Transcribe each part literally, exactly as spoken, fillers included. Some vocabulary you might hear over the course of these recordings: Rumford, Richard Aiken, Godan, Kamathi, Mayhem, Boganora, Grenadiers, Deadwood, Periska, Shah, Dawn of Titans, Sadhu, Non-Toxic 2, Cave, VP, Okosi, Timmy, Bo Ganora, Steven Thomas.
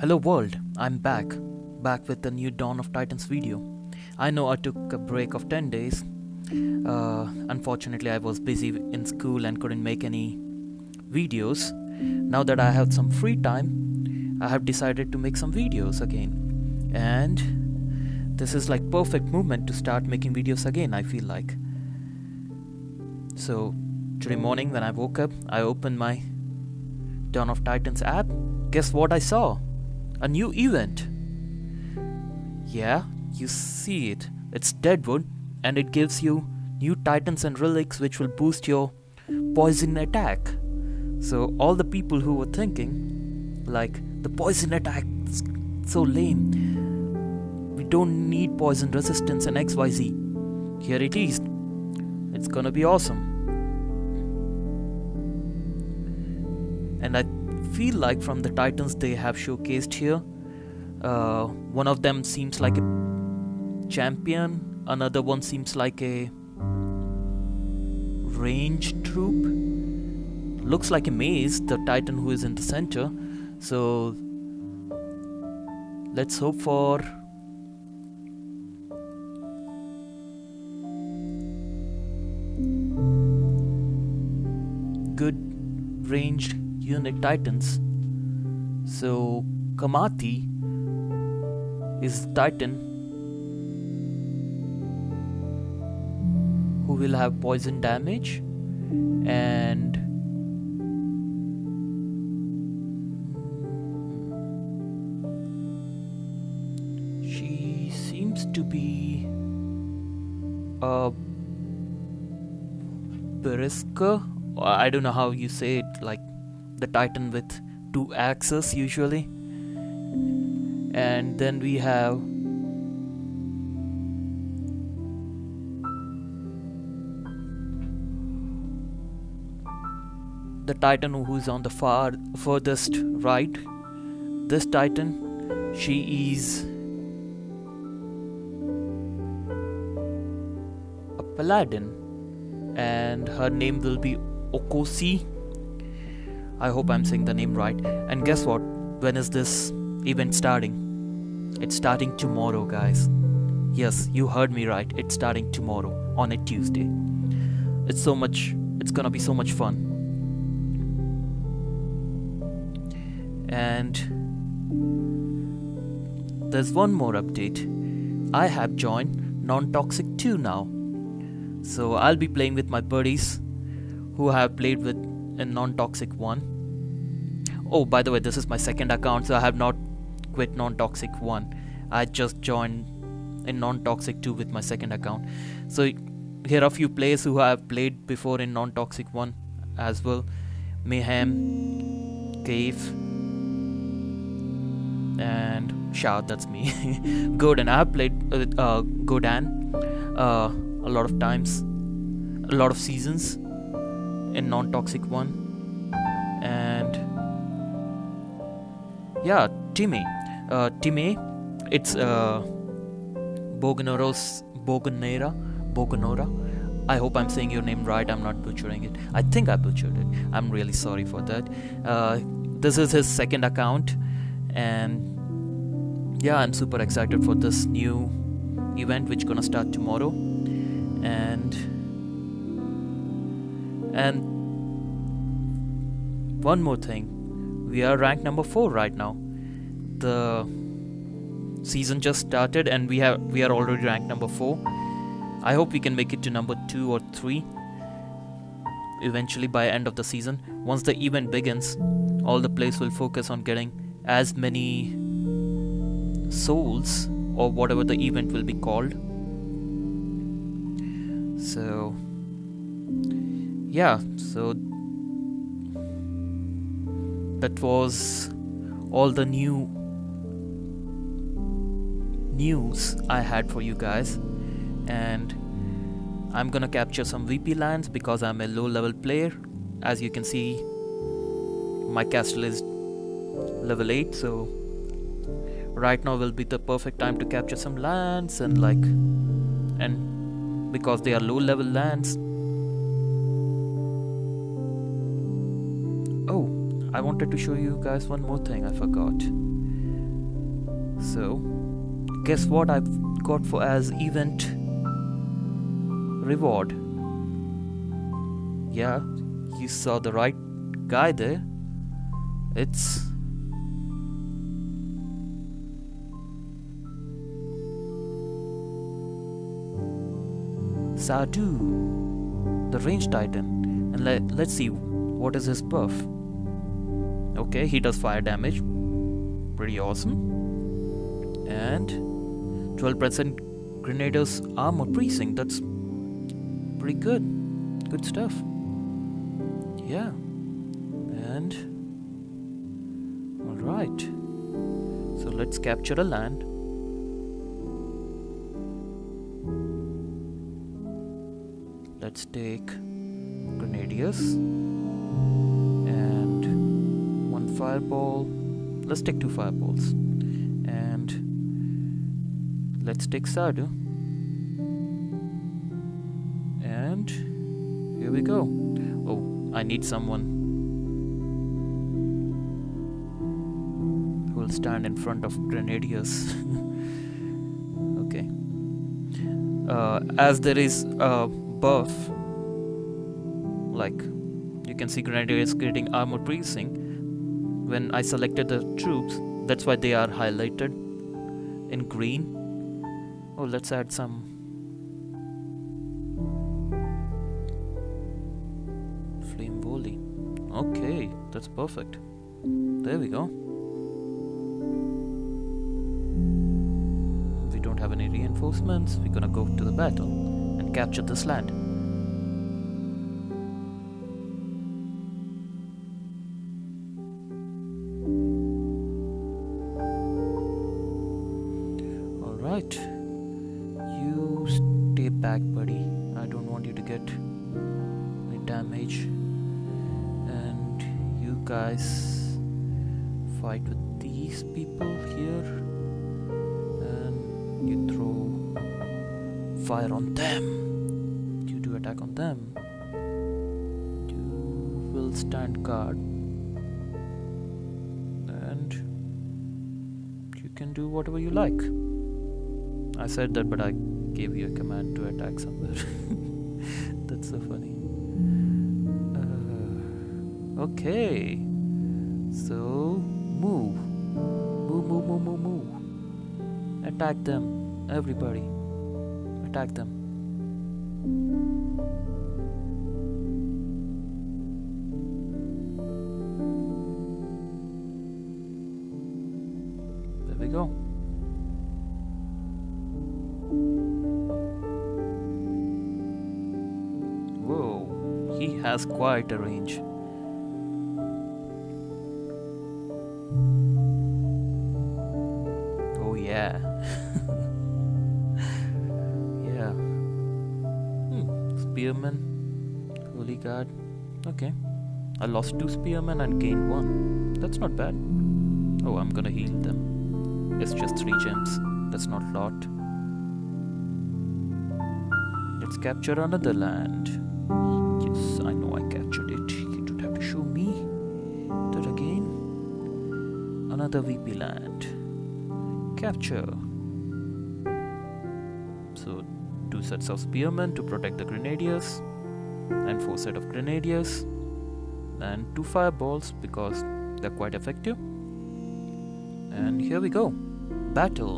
Hello world, I'm back, back with the new Dawn of Titans video. I know I took a break of ten days, uh, unfortunately I was busy in school and couldn't make any videos. Now that I have some free time, I have decided to make some videos again. And this is like perfect moment to start making videos again, I feel like. So today morning when I woke up, I opened my Dawn of Titans app. Guess what I saw? A new event. Yeah, you see it. It's Deadwood, and it gives you new titans and relics which will boost your poison attack. So all the people who were thinking, like, the poison attack is so lame, we don't need poison resistance and X Y Z. Here it is. It's gonna be awesome. And I feel like from the titans they have showcased here, uh, one of them seems like a champion, another one seems like a range troop, looks like a maze, the titan who is in the center. So let's hope for good ranged unit titans. So Kamathi is titan who will have poison damage, and she seems to be a Periska. I don't know how you say it, like the titan with two axes usually. And then we have the titan who's on the far furthest right. This titan, she is a paladin, and her name will be Okosi. I hope I'm saying the name right. And guess what? When is this event starting? It's starting tomorrow, guys. Yes, you heard me right. It's starting tomorrow on a Tuesday. It's so much, it's gonna be so much fun. And there's one more update. I have joined Non-Toxic two now. So I'll be playing with my buddies who I have played with in Non-Toxic one. Oh, by the way, this is my second account, so I have not quit Non-Toxic one. I just joined in Non-Toxic two with my second account. So here are a few players who I have played before in Non-Toxic one as well. Mayhem, Cave, and Shah, that's me. Godan, I have played with uh, Godan uh, a lot of times, a lot of seasons in Non-Toxic one. And yeah, Timmy, uh, Timmy, it's uh, Boganora's Boganera, Boganora. I hope I'm saying your name right. I'm not butchering it. I think I butchered it. I'm really sorry for that. Uh, this is his second account, and yeah, I'm super excited for this new event which gonna start tomorrow. And. And one more thing, we are ranked number four right now. The season just started, and we have we are already ranked number four. I hope we can make it to number two or three eventually by end of the season. Once the event begins, all the players will focus on getting as many souls or whatever the event will be called. So. Yeah, so that was all the new news I had for you guys. And I'm gonna capture some V P lands because I'm a low level player. As you can see, my castle is level eight, so right now will be the perfect time to capture some lands, and like and because they are low level lands. I wanted to show you guys one more thing I forgot. So, guess what I've got for as event reward? Yeah, you saw the right guy there. It's Sadhu, the range titan. And le let's see what is his buff. Okay, he does fire damage. Pretty awesome. And twelve percent Grenadiers armor precinct. That's pretty good. Good stuff. Yeah. And alright. So let's capture a land. Let's take Grenadiers. And one fireball. Let's take two fireballs. And let's take Sadhu. And here we go. Oh, I need someone who will stand in front of Grenadiers. Okay. Uh, as there is a buff, like you can see Grenadiers getting armor precinct. When I selected the troops, that's why they are highlighted in green. Oh, let's add some. Flame volley. Okay, that's perfect. There we go. We don't have any reinforcements. We're gonna go to the battle and capture this land. You stay back, buddy. I don't want you to get any damage. And you guys fight with these people here. And you throw fire on them. You do attack on them. You will stand guard. And you can do whatever you like. I said that, but I gave you a command to attack somewhere. That's so funny. Uh, okay. So, move. Move, move, move, move, move. Attack them. Everybody. Attack them. There we go. Has quite a range. Oh yeah. Yeah. Hmm. Spearman, holy guard. Okay, I lost two spearmen and gained one. That's not bad. Oh, I'm gonna heal them. It's just three gems. That's not a lot. Let's capture another land. Yes, I know I captured it. You don't have to show me that again. Another V P land. Capture. So, two sets of spearmen to protect the Grenadiers. And four sets of Grenadiers. And two fireballs because they're quite effective. And here we go. Battle.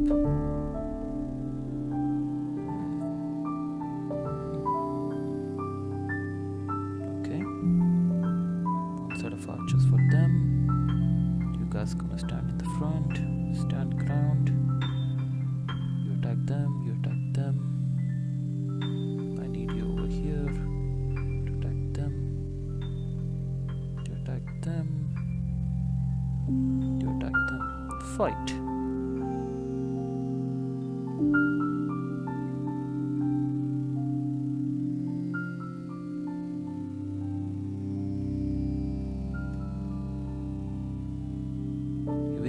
Okay, one set of archers for them. You guys gonna stand in the front, stand ground. You attack them, you attack them. I need you over here to attack them. You attack them. You attack them. Fight.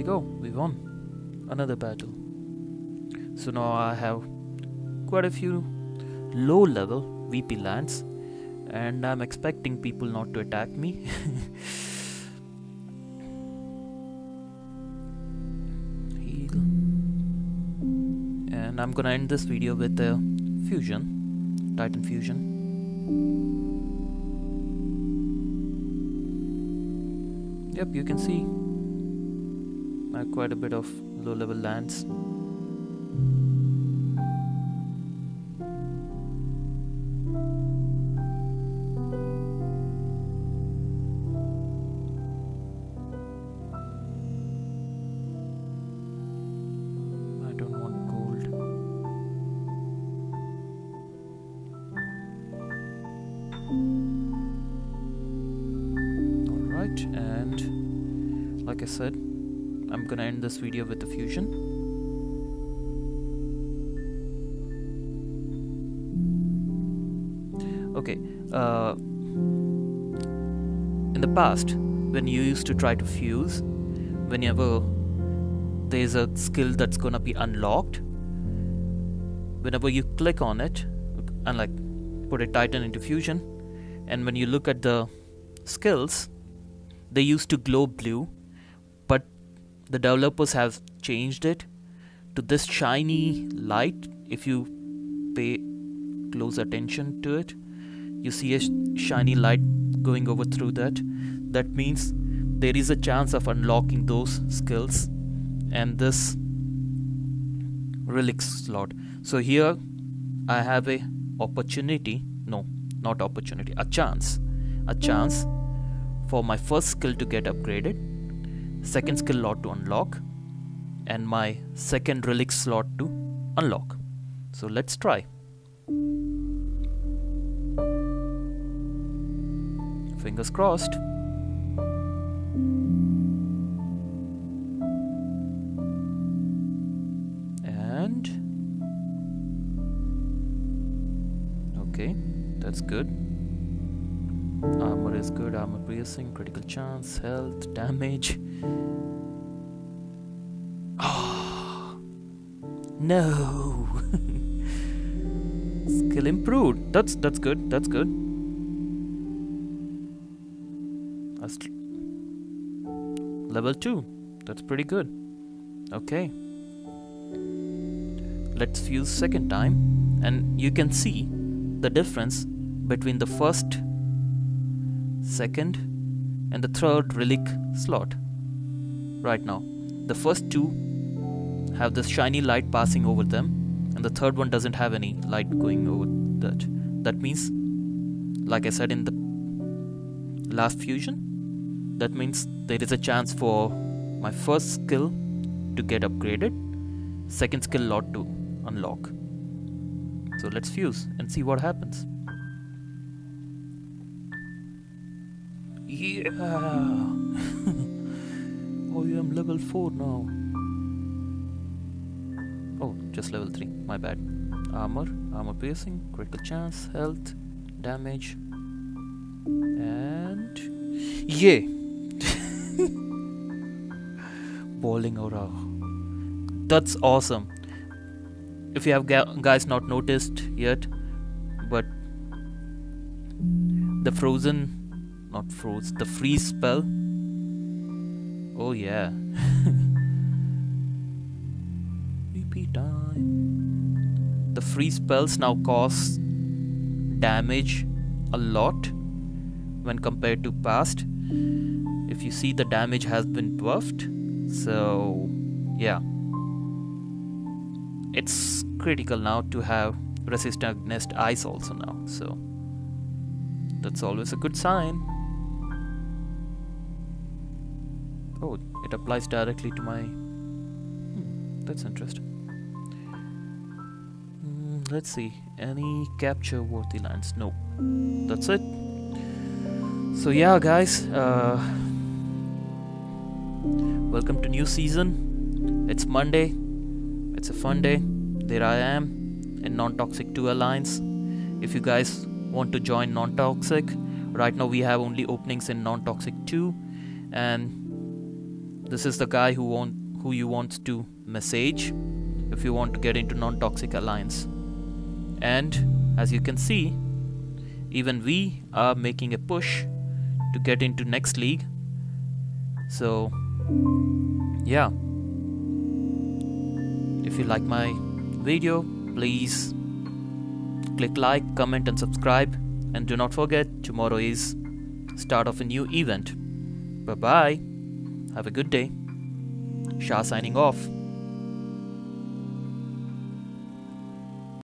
Go, we won another battle. So now I have quite a few low level V P lands and I'm expecting people not to attack me. And I'm gonna end this video with a fusion, Titan fusion. Yep, you can see I have quite a bit of low level lands. And like I said, I'm gonna end this video with the fusion. Okay, uh, in the past, when you used to try to fuse, whenever there's a skill that's gonna be unlocked, whenever you click on it and like put a Titan into fusion, and when you look at the skills, they used to glow blue, but the developers have changed it to this shiny light. If you pay close attention to it, you see a sh shiny light going over through that. That means there is a chance of unlocking those skills and this relic slot. So here I have a opportunity, no, not opportunity, a chance, a chance. For my first skill to get upgraded, second skill lot to unlock, and my second relic slot to unlock. So let's try. Fingers crossed. And okay, that's good. Armor is good, armor piercing, critical chance, health, damage. Oh, no. Skill improved. That's that's good. That's good. That's level two. That's pretty good. Okay. Let's fuse second time, and you can see the difference between the first, second and the third relic slot. Right now the first two have this shiny light passing over them, and the third one doesn't have any light going over that. That means, like I said in the last fusion, that means there is a chance for my first skill to get upgraded, second skill lot to unlock. So let's fuse and see what happens. Yeah. Oh, I'm level four now. Oh, just level three. My bad. Armor, armor piercing, critical chance, health, damage, and yeah. Bowling aura. That's awesome. If you have guys not noticed yet, but the frozen. Not froze, the freeze spell. Oh yeah. Repeat time. The freeze spells now cause damage a lot when compared to past. If you see, the damage has been buffed. So yeah, it's critical now to have resistance against ice also now. So that's always a good sign. Oh, it applies directly to my... Hmm, that's interesting. Mm, let's see. Any capture worthy lands? No. That's it. So yeah, guys. Uh, welcome to new season. It's Monday. It's a fun day. There I am in Non-Toxic two Alliance. If you guys want to join Non-Toxic, right now we have only openings in Non-Toxic two, and this is the guy who want, who you want to message if you want to get into Non-Toxic Alliance. And as you can see, even we are making a push to get into next league. So yeah, if you like my video, please click like, comment and subscribe, and do not forget, tomorrow is start of a new event. Bye bye, have a good day. Shah signing off.